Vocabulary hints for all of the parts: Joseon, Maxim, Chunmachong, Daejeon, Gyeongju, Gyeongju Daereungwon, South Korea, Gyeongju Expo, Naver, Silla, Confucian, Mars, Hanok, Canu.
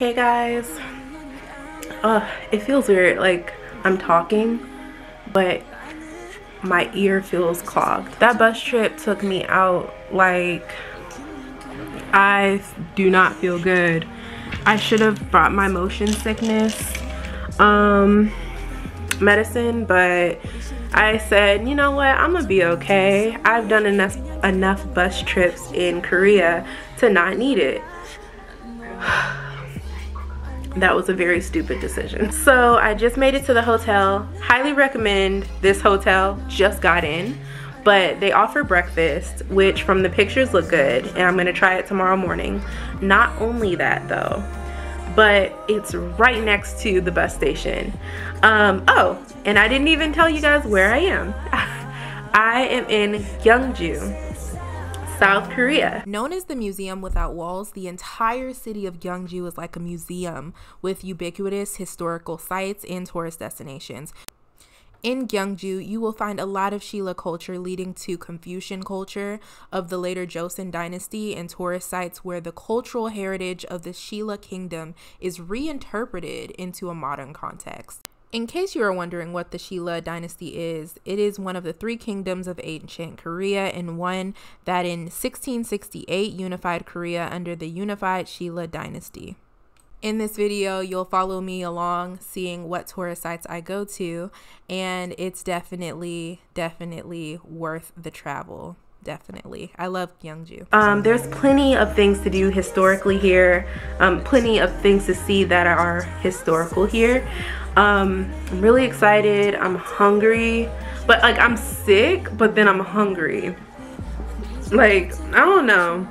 Hey guys, it feels weird, like I'm talking but my ear feels clogged. That bus trip took me out. Like, I do not feel good. I should have brought my motion sickness medicine, but I said, you know what, I'm gonna be okay. I've done enough bus trips in Korea to not need it. That was a very stupid decision. So I just made it to the hotel. Highly recommend this hotel. Just got in, but they offer breakfast, which from the pictures look good, and I'm gonna try it tomorrow morning. Not only that though, but it's right next to the bus station. Oh, and I didn't even tell you guys where I am. I am in Gyeongju, South Korea. Known as the museum without walls, the entire city of Gyeongju is like a museum with ubiquitous historical sites and tourist destinations. In Gyeongju, you will find a lot of Silla culture leading to Confucian culture of the later Joseon dynasty and tourist sites where the cultural heritage of the Silla kingdom is reinterpreted into a modern context. In case you are wondering what the Silla dynasty is, it is one of the three kingdoms of ancient Korea and one that in 1668 unified Korea under the unified Silla dynasty. In this video, you'll follow me along seeing what tourist sites I go to, and it's definitely worth the travel. Definitely. I love Gyeongju. There's plenty of things to do historically here, plenty of things to see that are historical here. I'm really excited. I'm hungry, but like I'm sick, but then I'm hungry. Like, I don't know.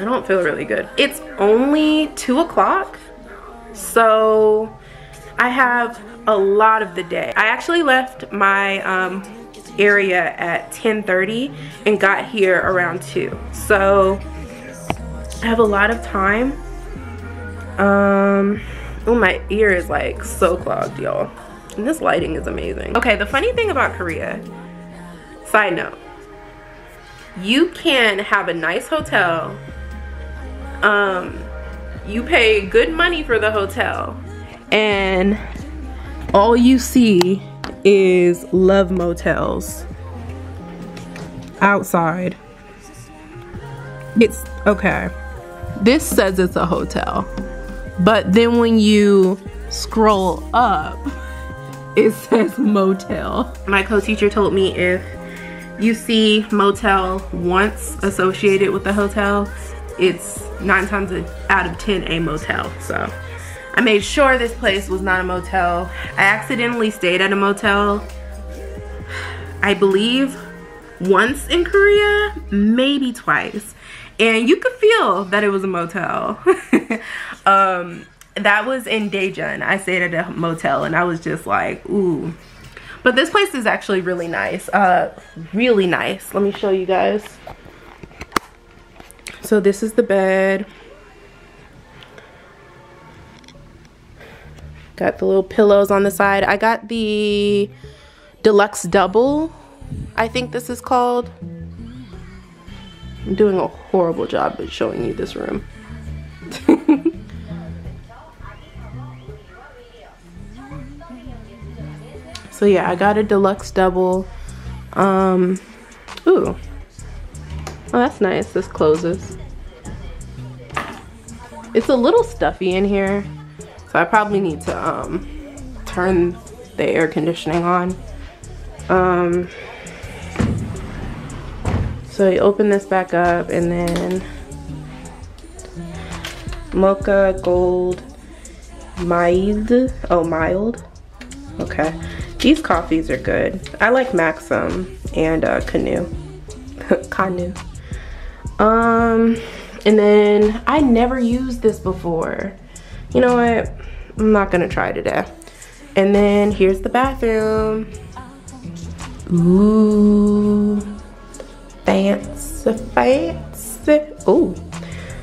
I don't feel really good. It's only 2 o'clock, so I have a lot of the day. I actually left my area at 10:30 and got here around 2, so I have a lot of time. Oh, my ear is like so clogged, y'all, and this lighting is amazing. Okay, the funny thing about Korea, side note, you can have a nice hotel, you pay good money for the hotel, and all you see is love motels outside. It's okay, this says it's a hotel, but then when you scroll up it says motel. My co-teacher told me if you see motel once associated with the hotel, it's 9 times out of 10 a motel. So I made sure this place was not a motel. I accidentally stayed at a motel, I believe, once in Korea, maybe twice. And you could feel that it was a motel. That was in Daejeon. I stayed at a motel and I was just like, ooh. But this place is actually really nice. Really nice. Let me show you guys. So this is the bed. Got the little pillows on the side. I got the deluxe double, I think this is called. I'm doing a horrible job at showing you this room. So yeah, I got a deluxe double. Ooh, oh, that's nice. This closes. It's a little stuffy in here, so I probably need to turn the air conditioning on. So you open this back up, and then mocha, gold, mild. Okay, these coffees are good. I like Maxim and Canu. Canu. And then I never used this before. You know what, I'm not gonna try today. And then here's the bathroom. Ooh, fancy, fancy. Ooh,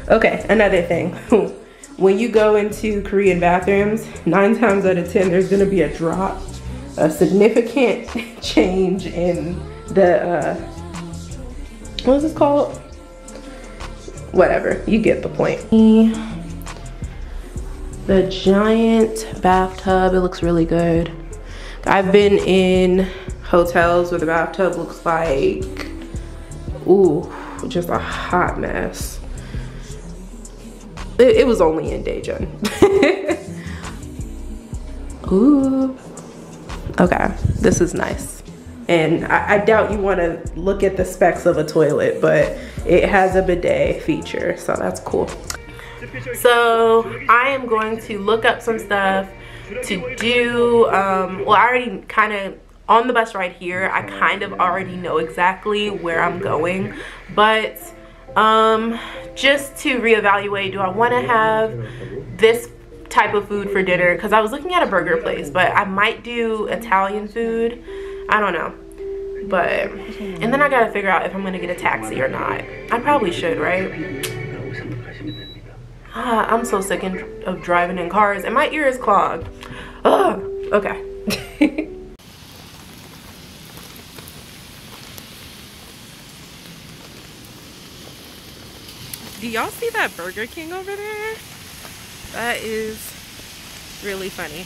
okay, another thing. When you go into Korean bathrooms, 9 times out of 10, there's gonna be a drop, a significant change in the, what is this called? Whatever, you get the point. the giant bathtub. It looks really good. I've been in hotels where the bathtub looks like, ooh, just a hot mess. It was only in Daejeon. Ooh, okay, this is nice. And I doubt you want to look at the specs of a toilet, but it has a bidet feature, so that's cool. So I am going to look up some stuff to do. Well, I already kind of, on the bus right here, I kind of already know exactly where I'm going, but just to reevaluate, do I want to have this type of food for dinner? Because I was looking at a burger place, but I might do Italian food. I don't know. But, and then I gotta figure out if I'm gonna get a taxi or not. I probably should, right? Ah, I'm so sick of driving in cars and my ear is clogged. Ugh, okay. Do y'all see that Burger King over there? That is really funny.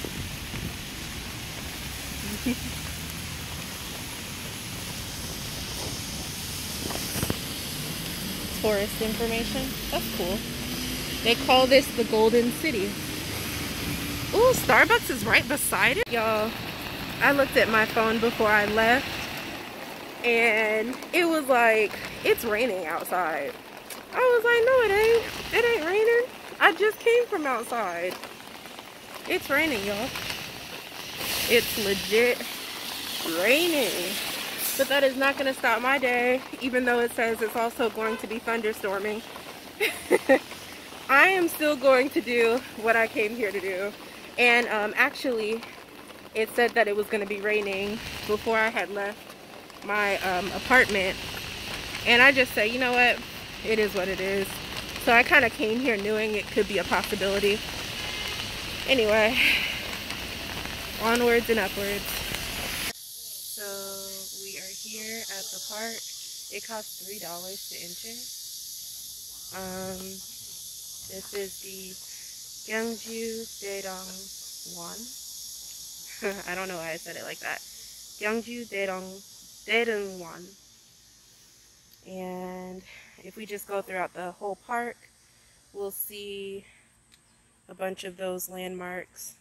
Tourist information. That's cool. They call this the Golden City. Ooh, Starbucks is right beside it. Y'all, I looked at my phone before I left and it was like, it's raining outside. I was like, no, it ain't. It ain't raining. I just came from outside. It's raining, y'all. It's legit raining. But that is not going to stop my day, even though it says it's also going to be thunderstorming. I am still going to do what I came here to do. And actually, it said that it was going to be raining before I had left my apartment. And I just said, you know what? It is what it is. So I kind of came here knowing it could be a possibility. Anyway, onwards and upwards. So here at the park, it costs $3 to enter. This is the Gyeongju Daereungwon. I don't know why I said it like that. Gyeongju Daereungwon. And if we just go throughout the whole park, we'll see a bunch of those landmarks.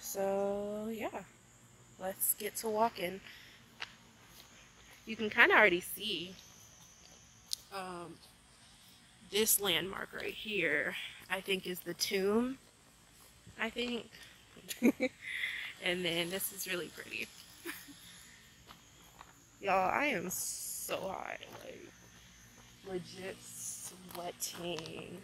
So yeah, let's get to walking. You can kind of already see this landmark right here, I think, is the tomb, I think. And then this is really pretty. Y'all, I am so hot, like legit sweating.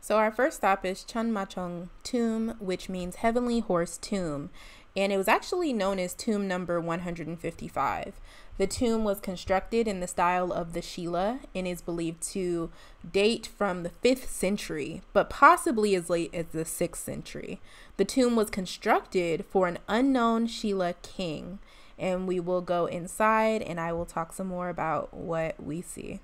So our first stop is Chunmachong tomb, which means heavenly horse tomb. And it was actually known as tomb number 155. The tomb was constructed in the style of the Silla and is believed to date from the 5th century, but possibly as late as the 6th century. The tomb was constructed for an unknown Silla king. And we will go inside and I will talk some more about what we see.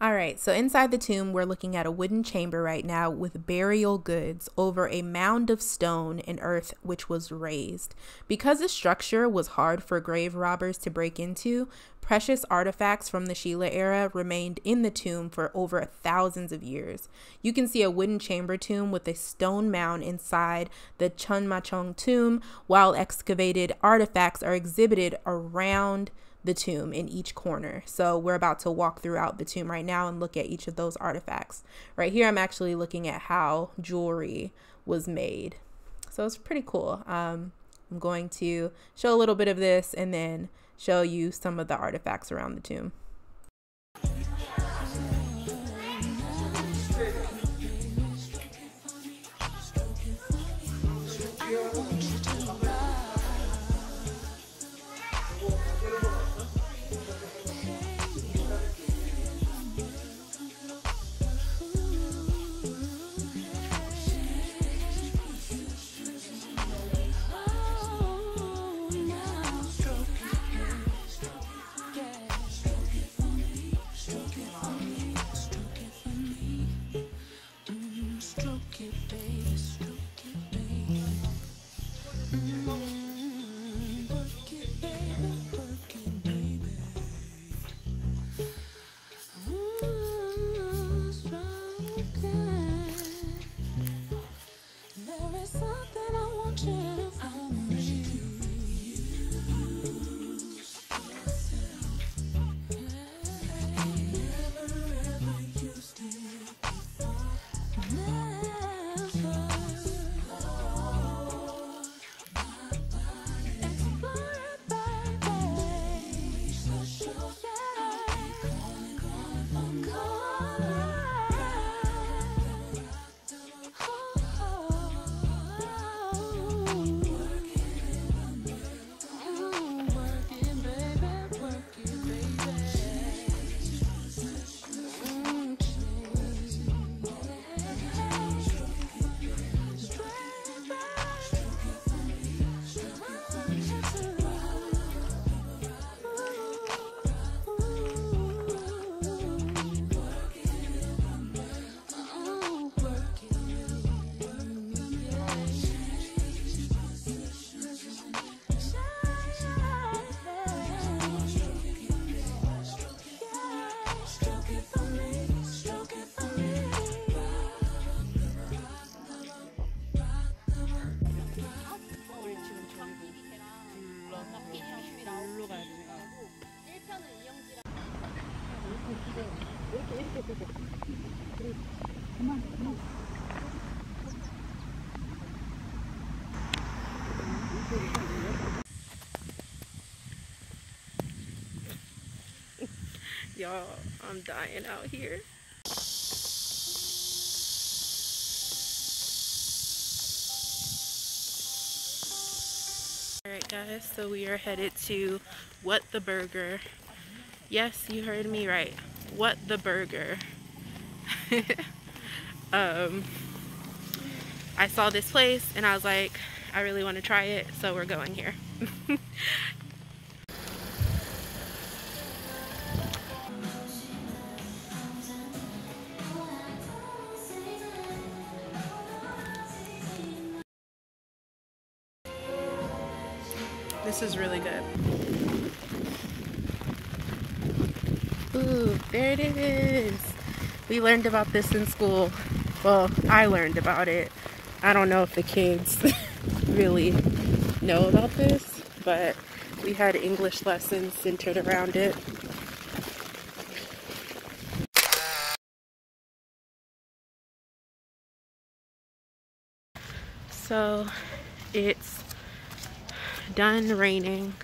Alright, so inside the tomb, we're looking at a wooden chamber right now with burial goods over a mound of stone and earth which was raised. Because the structure was hard for grave robbers to break into, precious artifacts from the Silla era remained in the tomb for over thousands of years. You can see a wooden chamber tomb with a stone mound inside the Chunmachong tomb, while excavated artifacts are exhibited around the tomb in each corner. So we're about to walk throughout the tomb right now and look at each of those artifacts. Right here I'm actually looking at how jewelry was made, so it's pretty cool. I'm going to show a little bit of this and then show you some of the artifacts around the tomb. Y'all, I'm dying out here. Alright guys, so we are headed to What the Burger. Yes, you heard me right. What the Burger. I saw this place and I was like, I really want to try it, so we're going here. This is really good. Ooh, there it is. We learned about this in school. Well, I learned about it. I don't know if the kids really know about this, but we had English lessons centered around it. So it's done raining,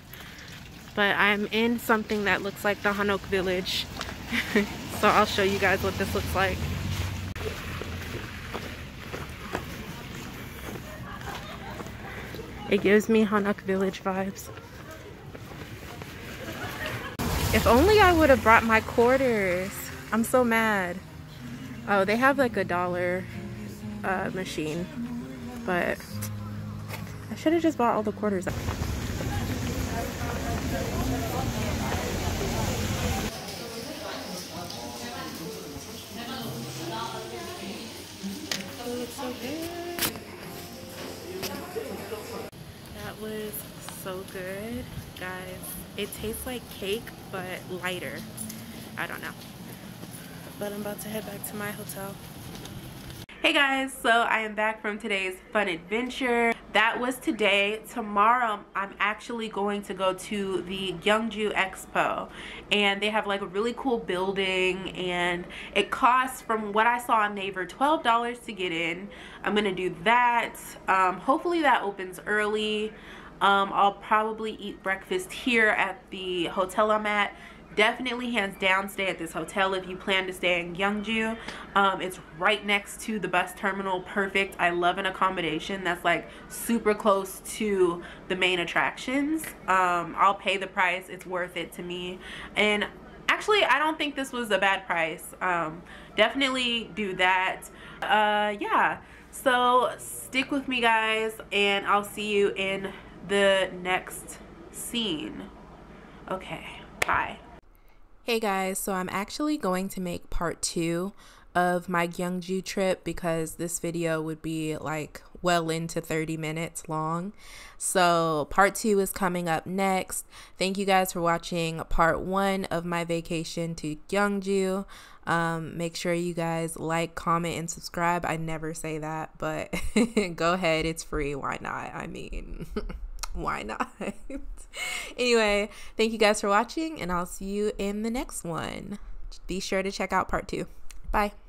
but I'm in something that looks like the Hanok village. So I'll show you guys what this looks like. It gives me Hanok village vibes. If only I would have brought my quarters. I'm so mad. Oh, they have like $1 machine, but I should have just bought all the quarters. Oh, it's so good. That was so good, guys. It tastes like cake, but lighter. I don't know. But I'm about to head back to my hotel. Hey guys, so I am back from today's fun adventure. That was today. Tomorrow I'm actually going to go to the Gyeongju Expo, and they have like a really cool building, and it costs, from what I saw on Naver, $12 to get in. I'm gonna do that. Hopefully that opens early. I'll probably eat breakfast here at the hotel I'm at. Definitely hands down stay at this hotel if you plan to stay in Gyeongju. It's right next to the bus terminal. Perfect. I love an accommodation that's like super close to the main attractions. I'll pay the price. It's worth it to me. And actually, I don't think this was a bad price. Definitely do that. Yeah, so stick with me guys, and I'll see you in the next scene. Okay, bye. Hey guys, so I'm actually going to make part 2 of my Gyeongju trip, because this video would be like well into 30 minutes long. So part 2 is coming up next. Thank you guys for watching part 1 of my vacation to Gyeongju. Make sure you guys like, comment, and subscribe. I never say that, but go ahead, it's free. Why not? I mean, why not? Anyway, thank you guys for watching, and I'll see you in the next one. Be sure to check out part 2. Bye.